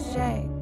Teris Jay.